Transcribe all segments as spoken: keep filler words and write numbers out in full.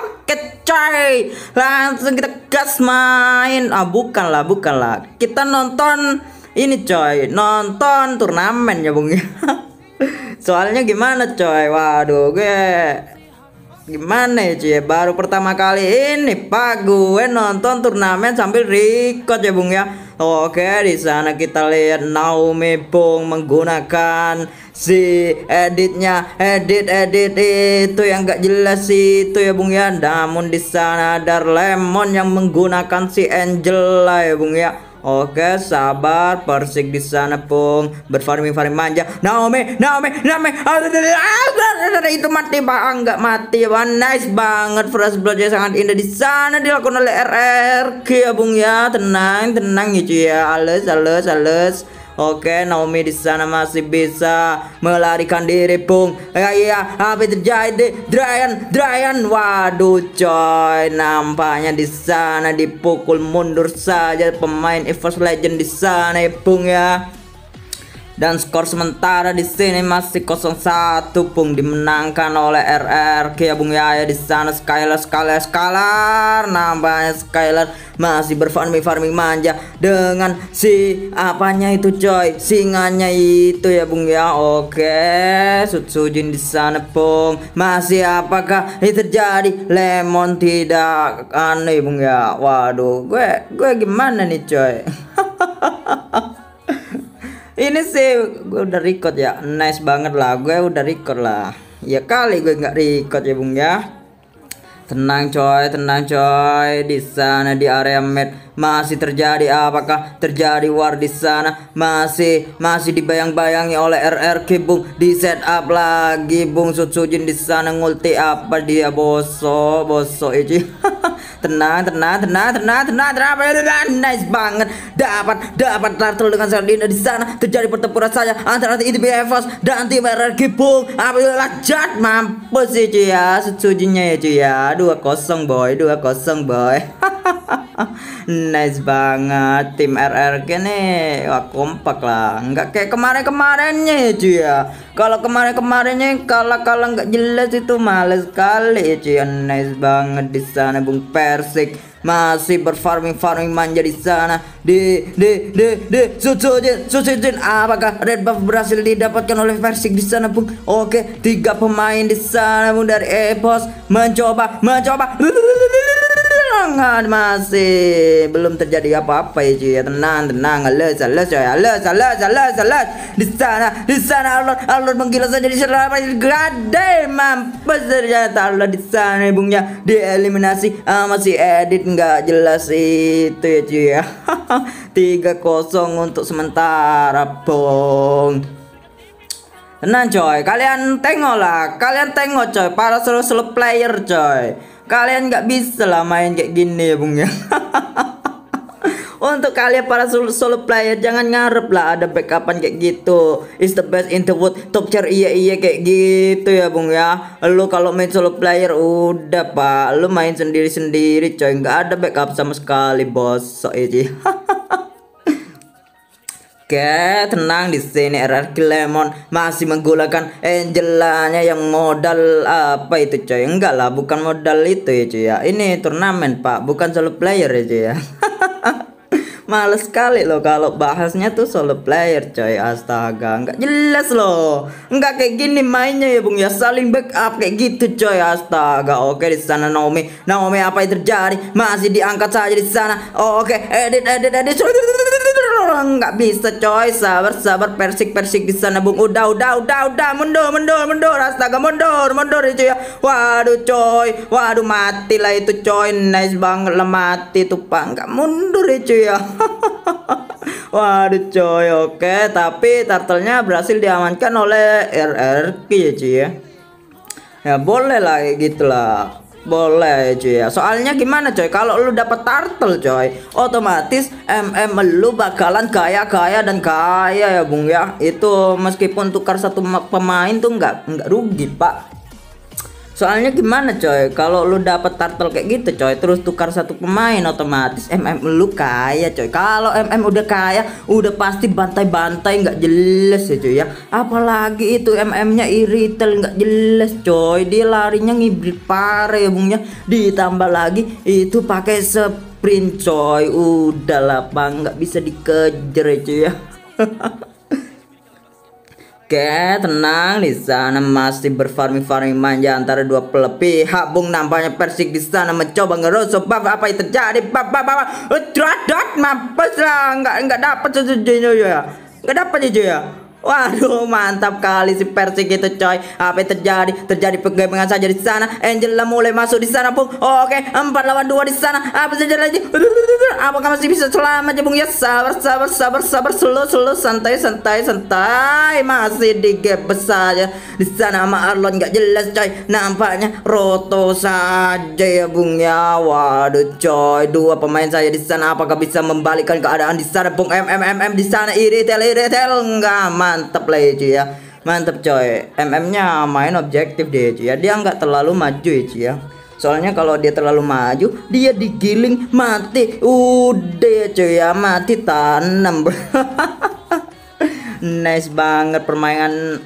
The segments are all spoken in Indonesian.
Oke coy, langsung kita gas main. Ah bukan lah, bukan lah, kita nonton ini coy, nonton turnamen ya bung. Soalnya gimana coy, waduh gue gimana ya cuy, baru pertama kali ini pak gue nonton turnamen sambil record ya bung ya. Oke, di sana kita lihat Naomi bung menggunakan si editnya, edit edit itu yang gak jelas itu ya bung ya. Namun di sana ada Lemon yang menggunakan si Angela ya bung ya. Oke, sabar, Persik di sana pung berfarming-farming manja. Naomi, Naomi, Naomi, itu mati bang, nggak mati bang, nice banget, first blood sangat indah di sana dilakukan oleh R R Q ya bung ya. Tenang, tenang gitu ya, halus, halus, halus. Oke, Naomi di sana masih bisa melarikan diri bung. Ya iya, apa terjadi? Drian, Drian, waduh coy, nampaknya di sana dipukul mundur saja pemain EVOS Legends di sana bung ya. Dan skor sementara di sini masih nol satu bung, dimenangkan oleh R R Q ya bung ya. Ya di sana Skylar, Skylar, Skylar, nampaknya Skylar masih berfarming farming manja dengan si apanya itu coy, singanya itu ya bung ya. Oke, Sucujin di sana bung, masih apakah ini terjadi? Lemon tidak aneh bung ya. Waduh, gue gue gimana nih coy? Ini sih gue udah record ya, nice banget lah, gue udah record lah. Ya kali gue nggak record ya bung ya. Tenang coy, tenang coy. Di sana di area med masih terjadi, apakah terjadi war di sana? Masih masih dibayang-bayangi oleh R R Q bung. Di setup lagi bung, Sucujin di sana ngulti apa dia bosok bosok itu. Tenang, tenang, tenang, tenang, tenang, tenang, nice banget. Dapat, dapat turtle dengan Sardina di sana. Terjadi pertempuran saja antara tim EVOS dan tim R R Q bung. Alhamdulillah, jat mampus sih cuy ya, Sucujinya ya cuy ya. dua kosong boy, dua kosong boy. Nice banget tim R R Q nih, wah kompak lah, nggak kayak kemarin-kemarinnya ya cuy ya. Kalau kemarin-kemarinnya kalah-kalah nggak jelas itu males sekali ya cuy ya. Nice banget di sana bung, Persik masih berfarming-farming manja di sana. Di di di di Sucujin, Sucujin, apakah red buff berhasil didapatkan oleh Persik di sana bung? Oke, tiga pemain di sana bung dari EVOS mencoba mencoba masih belum terjadi apa-apa ya cuy ya. Tenang, tenang, halus, halus coy, halus, halus, halus, halus. Di sana, di sana alur alur menggilas saja di sana, gade mampus ternyata alur di sana bung ya. Dieliminasi sama si edit nggak jelas itu ya cuy ya. tiga kosong untuk sementara bung. Tenang coy, kalian tengok lah, kalian tengok coy, para solo-solo player coy, kalian nggak bisa lah main kayak gini ya bung ya. Untuk kalian para solo, solo player jangan ngarep lah ada backupan kayak gitu. Is the best in the world, top tier, iya iya kayak gitu ya bung ya. Lu kalau main solo player udah pak, lu main sendiri sendiri coy, nggak ada backup sama sekali bosok aja. Oke, tenang di sini R R Q Lemon masih menggunakan Angelanya yang modal apa itu coy? Enggak lah, bukan modal itu ya cuy ya. Ini turnamen pak, bukan solo player ya cuy ya. Males sekali loh kalau bahasnya tuh solo player coy, astaga, nggak jelas loh, nggak kayak gini mainnya ya bung ya, saling backup kayak gitu coy, astaga. Oke, di sana Naomi, Naomi apa yang terjadi? Masih diangkat saja di sana. Oh, oke, edit edit edit nggak bisa coy, sabar sabar, Persik Persik di sana bung. Udah udah udah udah mundur mundur mundur, astaga, mundur mundur itu ya. Waduh coy, waduh mati lah itu coy, nice banget lah, mati tuh pak, nggak mundur itu ya. Waduh coy, oke, tapi turtle-nya berhasil diamankan oleh R R Q ya cuy ya. Ya boleh lah kayak gitulah, boleh cuy ya. Soalnya gimana coy, kalau lu dapat turtle coy, otomatis M M lu bakalan kaya kaya dan kaya ya bung ya. Itu meskipun tukar satu pemain tuh nggak nggak rugi pak. Soalnya gimana coy, kalau lu dapet turtle kayak gitu coy, terus tukar satu pemain, otomatis M M lu kaya coy. Kalau M M udah kaya, udah pasti bantai-bantai nggak jelas ya coy ya. Apalagi itu M M-nya Eritel nggak jelas coy, dia larinya ngibrit pare ya bungnya. Ditambah lagi itu pakai sprint coy, udahlah bang nggak bisa dikejar ya coy ya. Oke, tenang, di sana masih berfarming-farming manja antara dua pihak. Bung, nampaknya Persik di sana mencoba ngerosok. Bab, apa yang terjadi? Bab, bab, bab, dradot, mampus lah, nggak nggak dapat sesuatu ya, nggak dapat aja ya. Waduh, mantap kali si Persik itu coy. Apa yang terjadi? Terjadi penggemengan saja di sana. Angela mulai masuk di sana, Bung. Oh, oke, empat lawan dua di sana. Apa saja lagi? Apakah masih bisa selamat ya, Bung? Ya, sabar, sabar, sabar, sabar, slow, slow, santai, santai, santai. Masih digap saja di sana sama Arlon nggak jelas coy. Nampaknya roto saja ya, Bung ya. Waduh, coy, dua pemain saya di sana. Apakah bisa membalikkan keadaan di sana, Bung? M M M M di sana. Eritel, Eritel, nggak. Mantap lah ya cuy ya, mantap coy. M M-nya main objektif deh cuy ya, dia nggak terlalu maju ya cuy ya. Soalnya kalau dia terlalu maju, dia digiling mati. Udah cuy ya, mati tanam. Nice banget permainan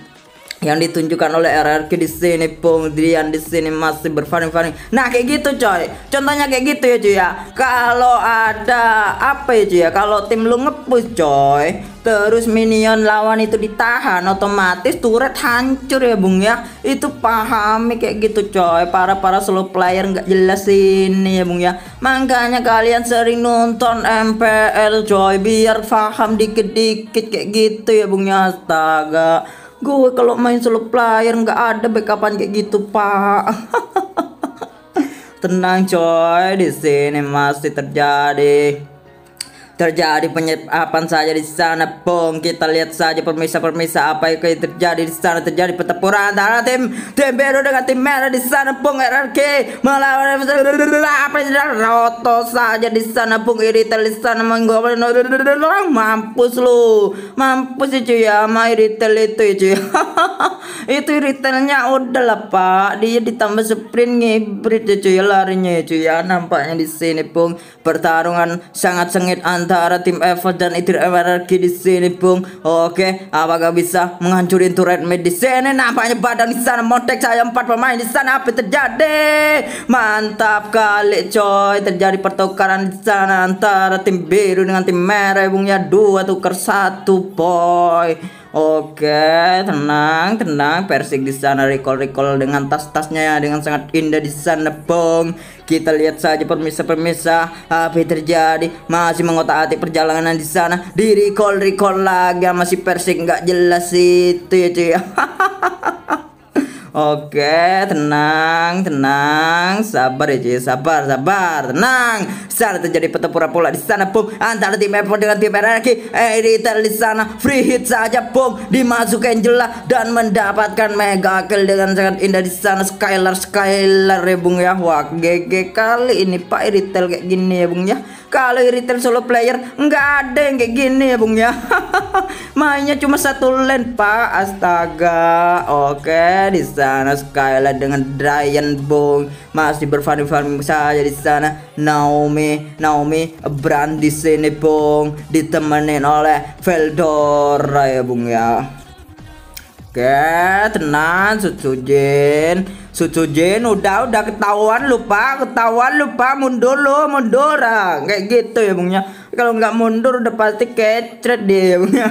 yang ditunjukkan oleh R R Q di sini. Bung Drian di sini masih berfaring-faring. Nah kayak gitu coy, contohnya kayak gitu ya cuy ya. Kalau ada apa ya cuy ya, kalau tim lu ngepush coy, terus minion lawan itu ditahan, otomatis turret hancur ya bung ya. Itu pahami kayak gitu coy, para para slow player nggak jelas ini ya bung ya. Makanya kalian sering nonton M P L coy, biar paham dikit-dikit kayak gitu ya bung ya. Astaga, gue kalau main solo player nggak ada backupan kayak gitu pak. Tenang coy, di sini masih terjadi terjadi penyepapan saja di sana bung. Kita lihat saja pemirsa-pemirsa apa yang terjadi di sana. Terjadi pertempuran antara tim tim biru dengan tim merah di sana bung. R R Q melawan apa roto saja di sana bung. Eritel di sana menggobel, mampus lu, mampus itu ya sama Eritel itu itu ya. Itu Eritelnya udah lah pak, dia ditambah sprint ngibrit itu ya larinya itu ya. Nampaknya di sini bung pertarungan sangat sengit antara antara tim EVOS dan itu R R Q di sini bung. Oke, apakah bisa menghancurin turret mid di sini? Nampaknya badan di sana montek saya empat pemain di sana. Apa terjadi? Mantap kali coy, terjadi pertukaran di sana antara tim biru dengan tim merah bung ya. Dua tukar satu boy. Oke, tenang, tenang. Persik di sana recall-recall dengan tas-tasnya dengan sangat indah di sana, bung. Kita lihat saja pemirsa-pemirsa apa yang terjadi. Masih mengotak-atik perjalanan di sana. Di recall-recall lagi masih Persik nggak jelas itu ya, cuy. Oke, tenang, tenang, sabar ya cuy, sabar, sabar, tenang. Sana terjadi pertempuran pula di sana bung antara tim EVOS dengan tim R R Q. Eritel di sana free hit saja bung, dimasuk Angela dan mendapatkan mega kill dengan sangat indah di sana. Skylar, Skylar ya bung ya. Wah, G G kali ini pak Eritel kayak gini ya bung ya. Kalau Eritel solo player nggak ada yang kayak gini ya bung ya. Mainnya cuma satu lane pak, astaga. Oke, di sana sana Skylar dengan Drian bung masih berfarming-farming saja di sana. Naomi, Naomi brand di sini bung, ditemenin oleh Veldora ya bung ya. Oke, tenang. Sucujin, Sucujin udah udah ketahuan lupa, ketahuan lupa mundur lo, mundur lah. Kayak gitu ya bung ya. Kalau nggak mundur udah pasti kecret dia ya bung ya.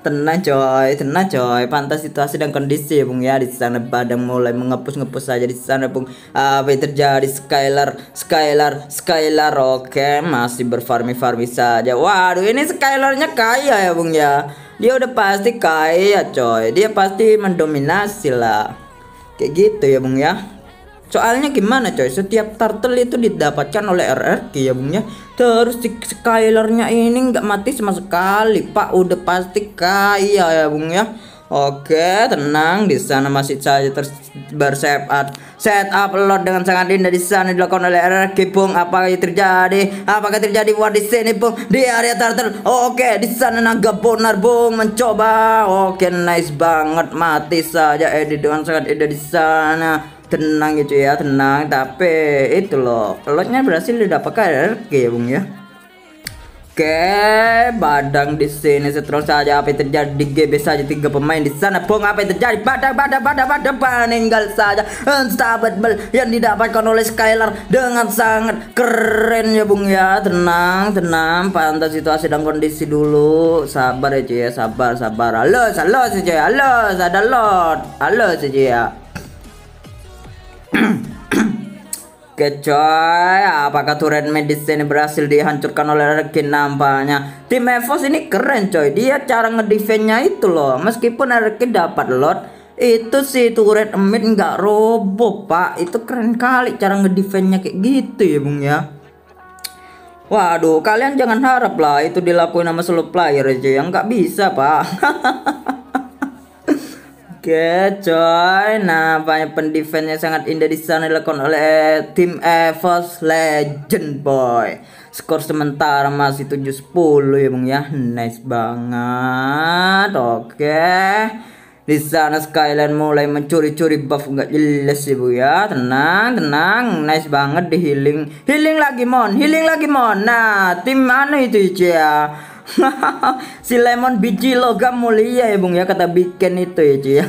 Tenang coy, tenang coy, pantas situasi dan kondisi ya bung ya. Di sana badan mulai mengepus-ngepus saja di sana bung. Apa yang terjadi? Skylar, Skylar, Skylar. Oke, masih berfarming-farming saja. Waduh, ini Skylarnya kaya ya bung ya. Dia udah pasti kaya coy, dia pasti mendominasi lah. Kayak gitu ya bung ya. Soalnya gimana coy, setiap turtle itu didapatkan oleh R R Q ya bung ya. Terus si Skylarnya ini nggak mati sama sekali pak, udah pasti kaya ya bung ya. Oke, tenang, di sana masih saja terus bersetup set up lot dengan sangat indah di sana dilakukan oleh R R Q, Bung. Apa yang terjadi? Apakah terjadi war di sini, Bung? Di area turtle. Oke, di sana naga bonar, Bung, mencoba. Oke, nice banget, mati saja Edi dengan sangat indah di sana. Tenang gitu ya, tenang, tapi itu loh lotnya berhasil didapatkan R R Q ya, Bung ya. Oke, badang di sini seterus saja. Apa yang terjadi di G B saja tiga pemain di sana, Bung? Apa yang terjadi? Badang, badang, badang, badang, meninggal saja. Unstoppable yang didapatkan oleh Skylar dengan sangat keren ya, Bung ya. Tenang, tenang, pantau situasi dan kondisi dulu. Sabar aja ya, sabar, sabar. Halo, halo saja, halo, ada lot, halo saja ya. Oke coy, apakah turret medis ini berhasil dihancurkan oleh R R Q? Nampaknya tim EVOS ini keren coy, dia cara ngedefense-nya itu loh. Meskipun R R Q dapat lot, itu si turret mid nggak roboh, Pak. Itu keren kali cara ngedefense-nya kayak gitu ya, Bung ya. Waduh, kalian jangan harap lah itu dilakuin sama solo player aja, yang nggak bisa, Pak. Oke coy, nampaknya pendefense sangat indah di sana dilakukan oleh tim EVOS Legend boy. Skor sementara masih tujuh sepuluh ya, Bung ya. Nice banget. Oke, di sana Skyline mulai mencuri-curi buff nggak jelas ya, Bu ya. Tenang, tenang, nice banget di healing, healing lagi mon, healing lagi mon. Nah, tim mana itu ya? Si Lemon biji logam mulia ya, Bung ya, kata bikin itu ya cuy.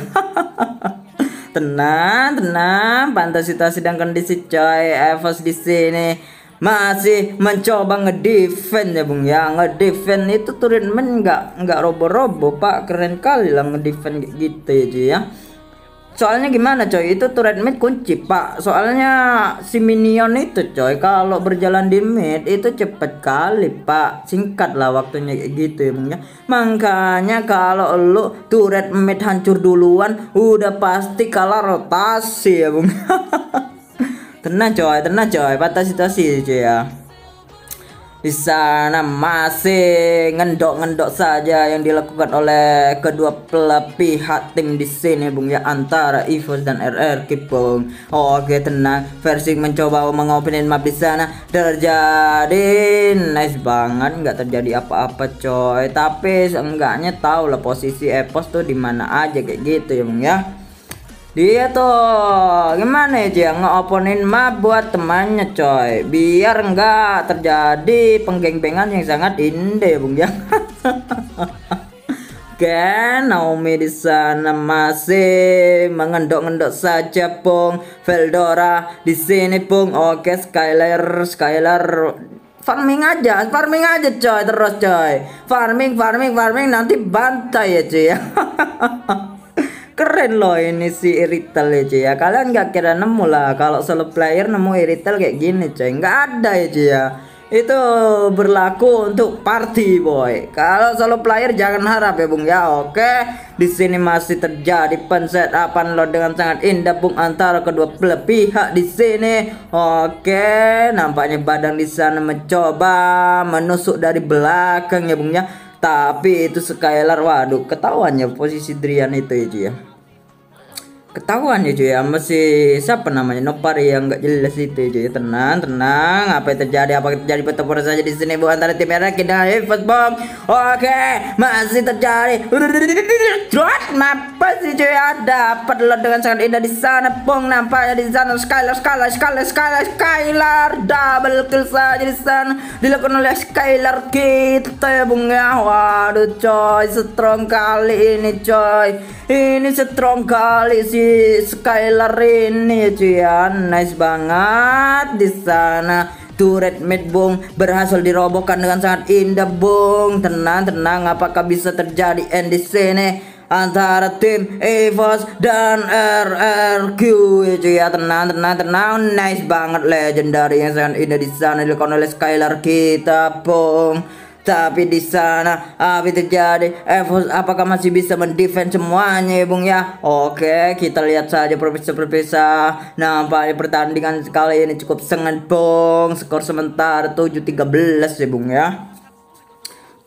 Tenang, tenang, pantau situasi dan kondisi coy. EVOS di sini masih mencoba ngedefend ya, Bung ya. Ngedefend itu turret men nggak nggak robo-robo, Pak. Keren kali lah ngedefend gitu ya cuy ya. Soalnya gimana coy, itu turret mid kunci, Pak. Soalnya si minion itu coy, kalau berjalan di mid itu cepet kali, Pak. Singkat lah waktunya kayak gitu ya, Bung ya. Makanya kalau lu turret mid hancur duluan, udah pasti kalah rotasi ya, Bung. Tenang coy, tenang coy, patah situasi coy ya. Di sana masih ngendok-ngendok saja yang dilakukan oleh kedua pihak tim di sini, Bung ya, antara EVOS dan R R Q, Bung. Oke, tenang, Persik mencoba mengopenin map di sana. Terjadi nice banget, nggak terjadi apa-apa coy, tapi seenggaknya tahu lah posisi EVOS tuh di mana aja kayak gitu ya, Bung ya. Dia tuh gimana ya, ngeoponin map buat temannya coy, biar enggak terjadi penggeng-bengan yang sangat indah, Bung ya. Oke, Naomi di sana masih mengendok-endok saja, Bung. Veldora di sini, Bung. Oke, Skylar, Skylar farming aja, farming aja coy, terus coy. Farming, farming, farming, nanti bantai ya cuy ya. Keren loh ini si Eritel ya cuy ya. Kalian gak kira nemu lah kalau solo player nemu Eritel kayak gini coy, nggak ada ya cuy ya. Itu berlaku untuk party boy. Kalau solo player jangan harap ya, Bung ya. Oke, di sini masih terjadi pensetapan lo dengan sangat indah, Bung, antara kedua belah pihak di sini. Oke, nampaknya badang di sana mencoba menusuk dari belakang ya, Bung ya. Tapi itu Skylar, waduh, ketahuan ya posisi Drian itu ya cuy ya. Ketahuan ya cuy ya, masih siapa namanya Nopari yang nggak jelas itu ya cuy. Tenang, tenang, apa yang terjadi? Apa yang terjadi? Pertempuran saja di sini, Bu, antara tim R R Q dan EVOS, Bung. Oke, masih terjadi. Drop apa sih cuy? Ada perlu dengan sangat indah di sana, Bung. Nampaknya di sana Skylar, Skylar, Skylar, Skylar, Skylar, double kill saja di sana dilakukan oleh Skylar kita ya, Bung ya. Waduh coy, strong kali ini coy. Ini strong kali si Skylar ini ya cuy ya. Nice banget di sana. Turret mid, Bung, berhasil dirobohkan dengan sangat indah, Bung. Tenang, tenang, apakah bisa terjadi end di sini antara tim EVOS dan R R Q ya cuy ya. Tenang, tenang, tenang, nice banget, legendary yang sangat indah di sana dilakukan oleh Skylar kita, Bung. Tapi di sana apa terjadi? EVOS apakah masih bisa mendefend semuanya ya, Bung ya? Oke, kita lihat saja perpisah-perpisah. Nampaknya pertandingan kali ini cukup sengit, Bung. Skor sementara tujuh tiga belas ya, Bung ya.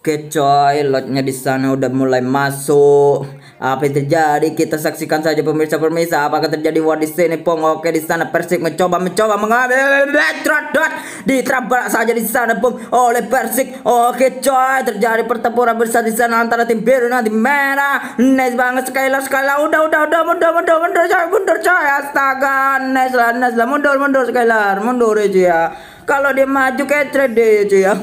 Oke coy, lotnya di sana udah mulai masuk. Apa yang terjadi? Kita saksikan saja pemirsa-pemirsa. Apakah terjadi war di sini, Pong? Oke, di sana Persik mencoba mencoba mengambil Dreadnought dot diterabas saja di sana, Pong, oleh Persik. Oke, coy, terjadi pertempuran besar di sana antara tim biru nanti merah. Nice banget Skylar, Skylar udah udah udah mundur mundur mundur coy, mundur coy. Astaga, nice lah, nice lah, mundur mundur Skylar, mundur aja ya. Kalau dia maju kayak trade aja ya.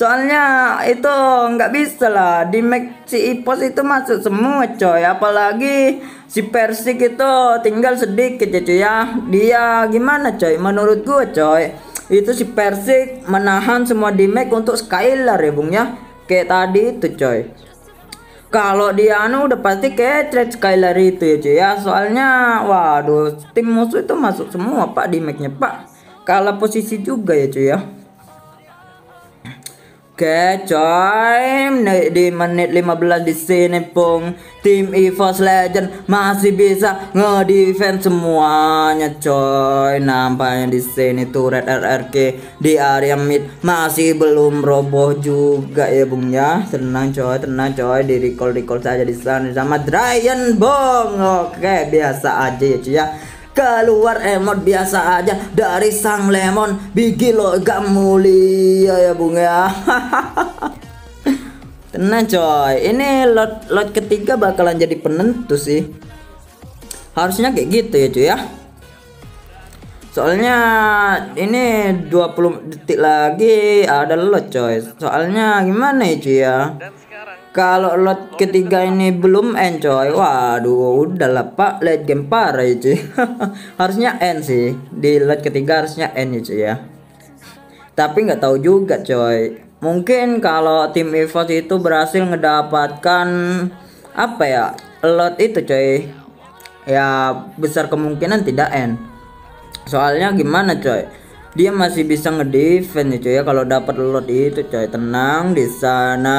Soalnya itu nggak bisa lah, di match si EVOS itu masuk semua coy, apalagi si Persik itu tinggal sedikit ya coy ya. Dia gimana coy, menurut gue coy, itu si Persik menahan semua di match untuk Skylar ya bung ya, kayak tadi itu coy. Kalau dia anu udah pasti kayak trade Skylar itu ya coy ya, soalnya waduh tim musuh itu masuk semua pak di matchnya pak, kalah posisi juga ya coy ya. Oke coy, di menit lima belas di sini Pung, tim EVOS Legend masih bisa nge-defense semuanya coy. Nampaknya di sini tuh Red R R Q di area mid masih belum roboh juga ya bung ya. Tenang coy, tenang coy, di recall recall saja di sana sama Drian bung. Oke, biasa aja ya cuy ya. Keluar emot biasa aja dari sang Lemon, bikin logam mulia ya bung ya. Tenang coy, ini lot lot ketiga bakalan jadi penentu sih, harusnya kayak gitu ya cuy ya. Soalnya ini dua puluh detik lagi ada lot coy. Soalnya gimana ya cuy ya, kalau lot ketiga ini belum end coy, waduh udahlah pak, late game parah ya cuy. Harusnya end sih, di lot ketiga harusnya end ya cuy ya. Tapi nggak tahu juga coy, mungkin kalau tim EVOS itu berhasil mendapatkan apa ya, lot itu coy ya, besar kemungkinan tidak end. Soalnya gimana coy, dia masih bisa ngedefend ya cuy ya kalau dapat lot itu coy. Tenang di sana.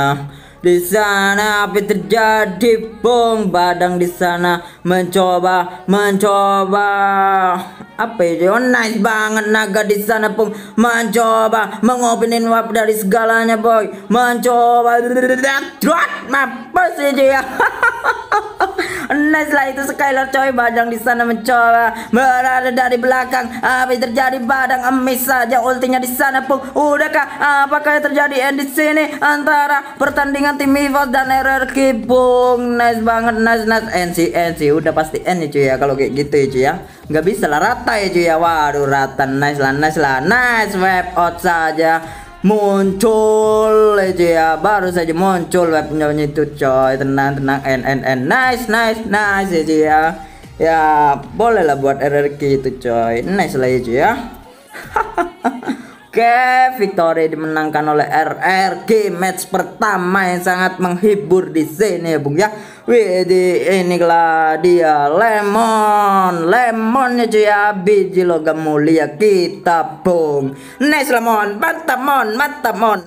Di sana apa terjadi bung, badang di sana mencoba mencoba apa ya, oh, nice banget naga di sana bung, mencoba mengopinin wap dari segalanya boy, mencoba drop mampus aja ya. Nice lah itu Skylar coy, badang di sana mencoba berada dari belakang. Apa terjadi, badang emis saja ultinya di sana bung. Udahkah apakah yang terjadi di sini antara pertandingan tim EVOS dan R R Q bung? Nice banget, nice nice N C N C udah pasti N ya cuy ya kalau kayak gitu ya cuy ya. Nggak bisa lah rata ya cuy ya, waduh rata. Nice lah, nice lah, nice web out saja muncul ya cuy ya, baru saja muncul webnya itu coy. Tenang tenang N N N nice nice nice ya cuy ya. Ya boleh lah buat R R Q itu coy, nice lah ya cuy ya. Oke, okay, victory dimenangkan oleh R R Q, match pertama yang sangat menghibur di sini ya bung ya. Wih, di ini lah dia Lemon, Lemonnya cuy ya, biji logam mulia kita bung. Nice Lemon, mantap mon, mantap mon.